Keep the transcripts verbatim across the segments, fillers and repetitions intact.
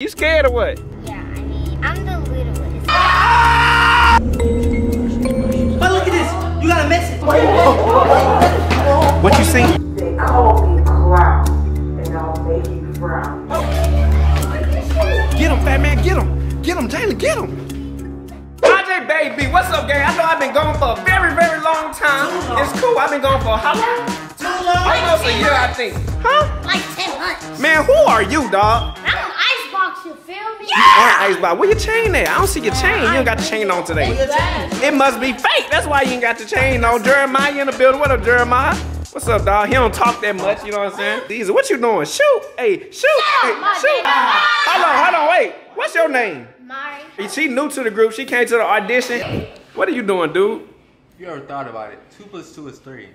You scared or what? Yeah, I mean, I'm the littlest. Ah! But look at this! You got a message! What you sing? They call me Clown, and I'll make you frown. Oh. Get him, fat man, get him! Get him, Taylor, get him! R J Baby, what's up, gang? I know I've been gone for a very, very long time. Long. It's cool, I've been gone for how long? Too long! Almost a year, I think. Huh? Like ten months. Man, who are you, dog? You feel me? Yeah! You Where your chain at? I don't see your chain. You ain't got the chain on today. It must be fake. That's why you ain't got the chain on. Jeremiah in the building. What up, Jeremiah? What's up, dog? He don't talk that much. You know what I'm saying? These. What you doing? Shoot. Hey, shoot. Hey, shoot. Hold on, hold on. Wait. What's your name? Mari. She new to the group. She came to the audition. What are you doing, dude? You ever thought about it? Two plus two is three.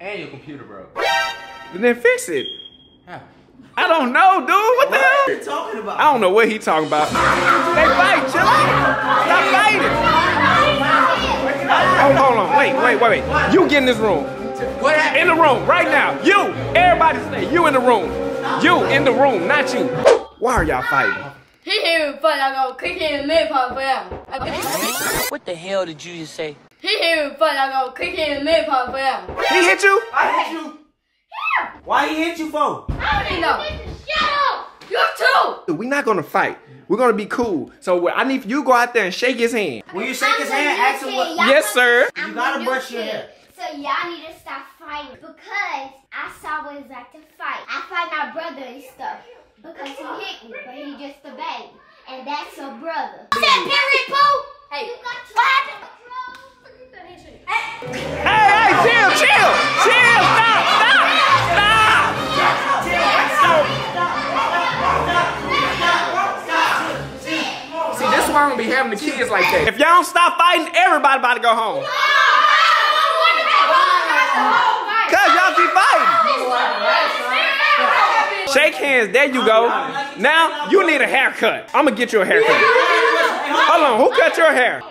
And your computer broke. And then fix it. Yeah. I don't know, dude. What, what the hell? What are you talking about? I don't know what he talking about. They fight, chill out. Stop fighting. Oh, hold on. Wait, wait, wait, wait. You get in this room. What happened? In the room, right now. You. Everybody stay. You in the room. You in the room, not you. Why are y'all fighting? He here, but I'm gonna kick him in the mid pump forever. What the hell did you just say? He here, but I'm gonna kick him in the mid pump forever. He hit you? I hit you. Why he hit you for? I don't even know. Shut up! You too! We're not gonna fight. We're gonna be cool. So I need you to go out there and shake his hand. When you shake his hand, ask him what. Yes, sir. You gotta brush your hair. So y'all need to stop fighting because I saw what it's like to fight. I fight my brother and stuff because he hit me, but he just a baby. And that's your brother. Is that period, Pooh? Hey. You got what? Hey, hey, chill, chill, chill, stop, stop, stop. See, this is why I don't be having the kids like that. If y'all don't stop fighting, everybody about to go home. Cause y'all keep fighting. Shake hands, there you go. Now, you need a haircut. I'm gonna get you a haircut. Hold on, who cut your hair?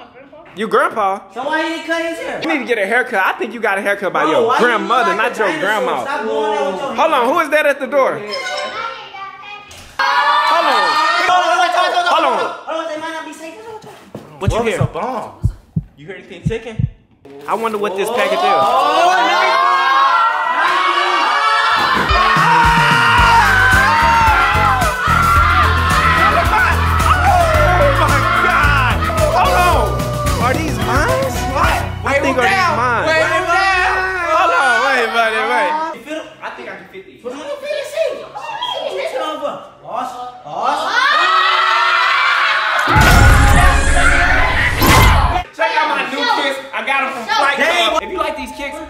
Your grandpa. So why didn't he cut his hair? You need to get a haircut. I think you got a haircut by no, your grandmother, you like not your grandma. Stop going out with your Hold on, who is that at the door? Yeah. Hold on. Hold on. Hold on. They might not be safe. What you hear? A bomb. You heard anything ticking? I wonder what this package is. Oh, no.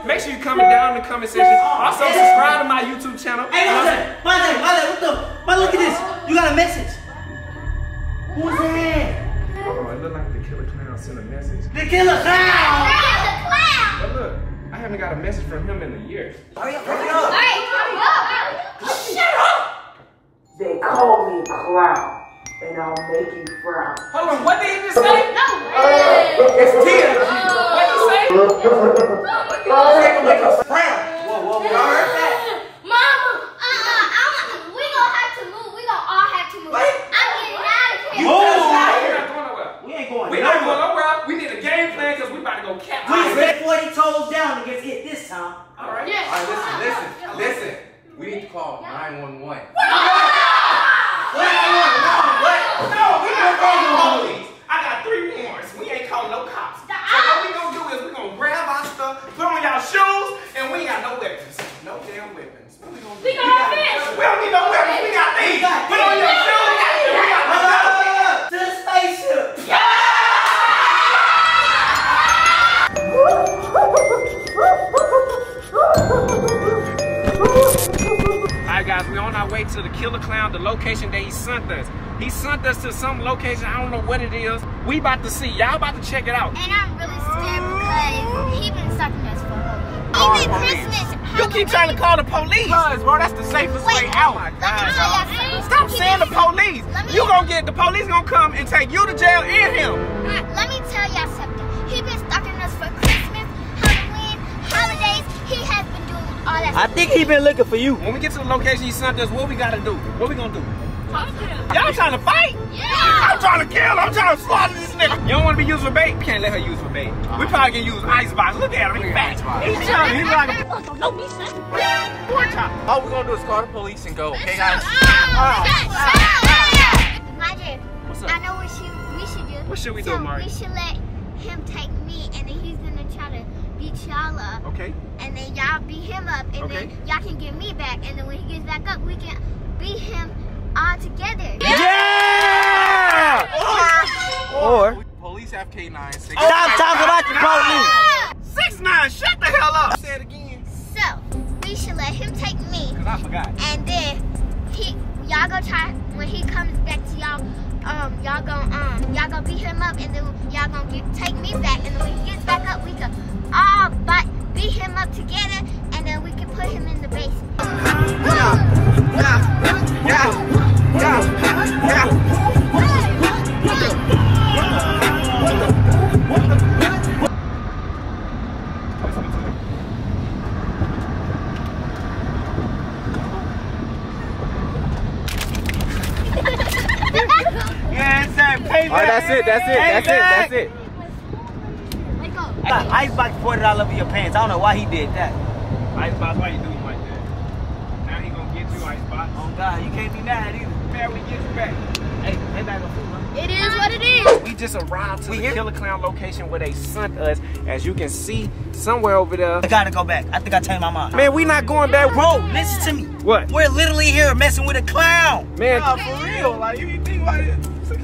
Make sure you comment down in the comment section. Also, subscribe to my YouTube channel. Hey, what's that? My name, my name, what the? My, look at this. You got a message. Who's that? Oh, it looked like the killer clown sent a message. The killer clown! The clown! But look, I haven't got a message from him in a year. Hurry up, hurry up. Hurry up, hurry up. Shut up! They call me Clown, and I'll make you frown. Hold on, what did he just say? No. Hey. It's Tia. What did he say? To the killer clown, the location that he sent us. He sent us to some location, I don't know what it is. We about to see, y'all about to check it out. And I'm really scared because he been stalking us for a Even Christmas. You keep trying to call the police. Cuz, bro, that's the safest Wait, way out. Oh God, Stop saying the police. Me, you gonna get, the police gonna come and take you to jail and him. Right, let me tell y'all something. He been stalking us for Christmas, Halloween, holidays. He has been doing all that. I think he been looking for you. When we get to the location he sent us, what we gotta do? What we gonna do? Y'all trying to fight? Yeah. I'm trying to kill him. I'm trying to slaughter this nigga. You don't want to be used for bait? Can't let her use for bait. Uh-huh. We probably can use ice box. Look at him. He's fat. He's chubby. He's like a... All we're going to do is call the police and go. Okay, guys? Imagine. What's up? I know what should, we should do. What should we so do, Mark? We should let him take me, and then he's going to try to beat y'all up. Okay. And then y'all beat him up, and okay. then y'all can get me back. And then when he gets back up, we can beat him all together. Yeah! yeah! Or, or, or police have K nine. Stop talking about the police. Six nine, shut the hell up. Say it again. So we should let him take me. Cause I forgot. And then he, y'all go try when he comes back to y'all. Um, y'all gonna um, y'all gonna beat him up, and then y'all gonna get, take me back. And then when he gets back up, we can all but beat him up together, and then we can put him in the basement. Yeah. Yeah. Yeah. Yeah. Alright, that's it, that's it, that's it, that's it. I got icebox poured it all over your pants. I don't know why he did that. Icebox, why you do him like that? Now he gonna get you, Icebox. Oh God, you can't be mad either. Man, we get you back. Hey, they back on food, huh? It is what it is. We just arrived to we the hit? Killer Clown location where they sent us. As you can see, somewhere over there. I gotta go back. I think I changed my mind. Man, we not going back. Bro, listen to me. What? We're literally here messing with a clown. Man, nah, for real. Like, you think about it.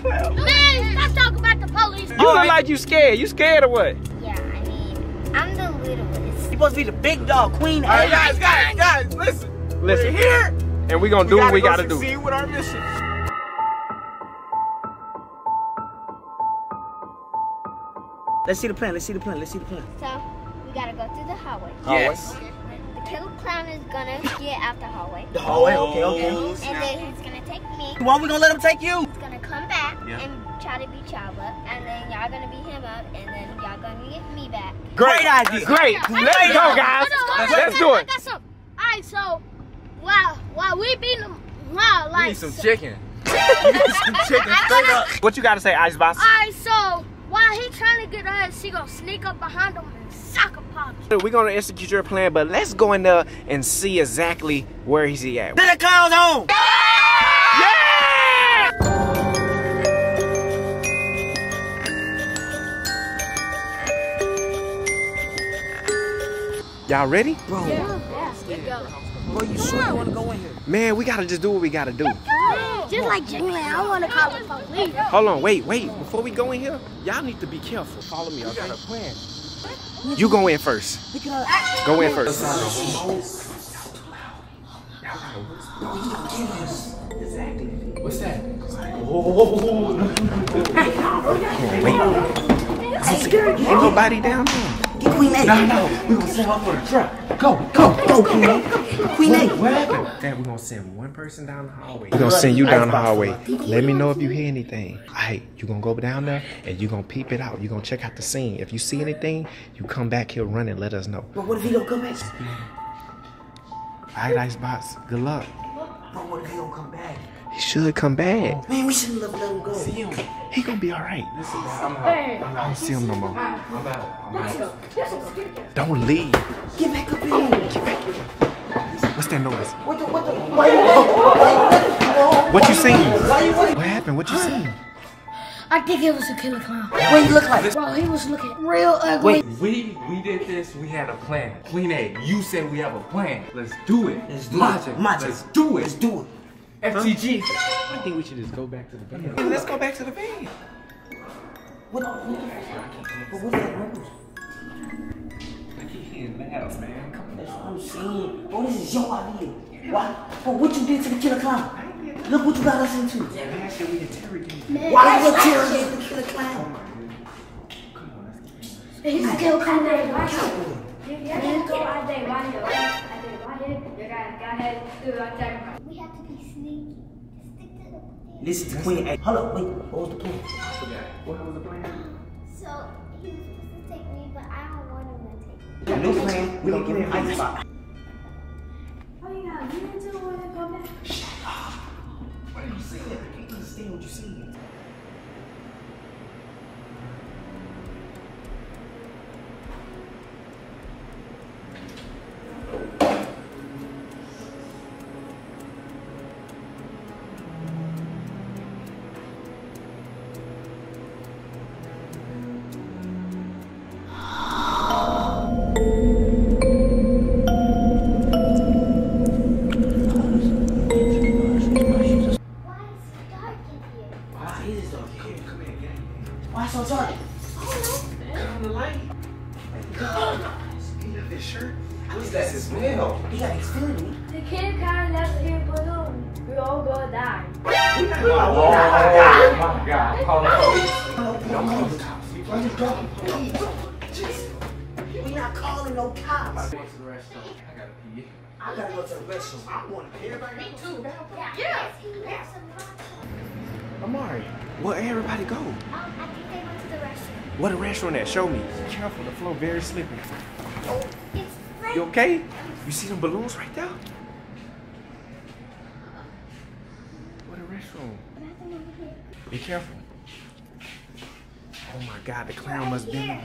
Man, let's talk about the police. You look like you scared. You scared or what? Yeah, I mean, I'm the littlest. You supposed to be the big dog, queen. All right, guys, guys, guys, listen. Listen. We're here. And we're going to do what we got to do. Succeed with our mission. Let's see the plan. Let's see the plan. Let's see the plan. So, we got to go through the hallway. Yes. yes. The killer clown is going to get out the hallway. The hallway? Okay, okay. And then he's going to take me. Why are we going to let him take you? Come back yeah. and try to beat y'all up, and then y'all gonna beat him up, and then y'all gonna get me back. Great idea! Great! Let's go, guys! Let's do it! All right, so while while we beat them, wow, like you need some so. chicken. You need some chicken. Straight up. What you gotta say, Icebox? All right, so while he trying to get us, she gonna sneak up behind him and suck him pop. We're gonna execute your plan, but let's go in there and see exactly where he's at. Let the clowns home. Y'all ready? Bro, yeah. Yeah. Bro, you sure you want to go in here? Man, we got to just do what we got to do. Just like Jingling, I want to call the police. Hold on, wait, wait. Before we go in here, y'all need to be careful. Follow me, okay? You go in first. Go in first. What's that? Whoa. Wait. I'm scared. Ain't nobody down there. Get Queen A. No, no, we're gonna send her for the truck. Go, go, go, Queen A. Queen A. What happened? Dad, we're gonna send one person down the hallway. We're gonna send you down the hallway. Let me know if you hear anything. All right, you're gonna go down there and you're gonna peep it out. You're gonna check out the scene. If you see anything, you come back here, run and let us know. But what if he gonna come back? All right, Icebox, good luck. But what if he gonna come back? He should come back. Man, we shouldn't let him go. See him. He gonna be all right. Listen, I'm out. I'm out. I don't see him no more. I'm out. I'm out. Don't leave. Get back up in here. Get back. What's that noise? What the? What the? Why you? Why you? What you seen? What happened? What you seen? I think it was a killer clown. What he looked like? Bro, he was looking real ugly. Wait, we we did this. We had a plan. Queen A, you said we have a plan. Let's do it. Let's do it. Let's do it. Let's do it. F T G. Huh? I think we should just go back to the van. Yeah, let's go back to the van. What? What was that noise? I keep hearing loud, man. Come on. That's what I'm saying. Bro, this is your idea. Why? Bro, what you did to the killer clown? Look what you got us into. Yeah, man, should we interrogate? Man, why you interrogate the killer clown? Oh come on, let's get it. He's the killer clown. Let's go out there. Why here? I did. Why here? You guys go ahead and do our camera. Listen to Queen A. Hold up, wait, what was the plan? I forgot. What was the plan? So, he was supposed to take me, but I don't want him to take me. Yeah, no plan, we don't get an ice box. Oh, yeah, you didn't do it when I come back. Shut up. What did you say? see it. You can't understand what you see. Why so dark? Oh no. Turn on the light. God. He left his shirt. What is that smell? He got exploded. The kid kind of left here balloon. We all gonna die. Oh, oh my God. Hold on. Don't call the cops. We run the dog. Jesus. We not calling no cops. I gotta pee. I gotta go to the restroom. I want to pee. Everybody me too. Yeah. Yeah. Amari, where everybody go? Um, I think they went to the restaurant. What a restaurant at? Show me. Be careful, the floor very slippery. Oh, it's right. You okay? You see them balloons right there? What a restaurant. Be careful. Oh my God, the clown must be in.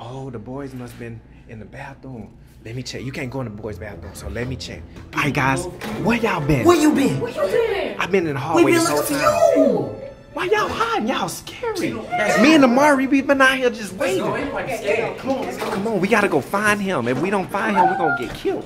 Oh, the boys must have been in the bathroom. Let me check. You can't go in the boys' bathroom, so let me check. All right, guys, where y'all been? Where you been? Where you been? I've been in the hallway we been this whole time. You. Why y'all hiding? Y'all scary. Yeah. Me and Amari, we've been out here just waiting. Come on, come on. We gotta go find him. If we don't find him, we're gonna get killed.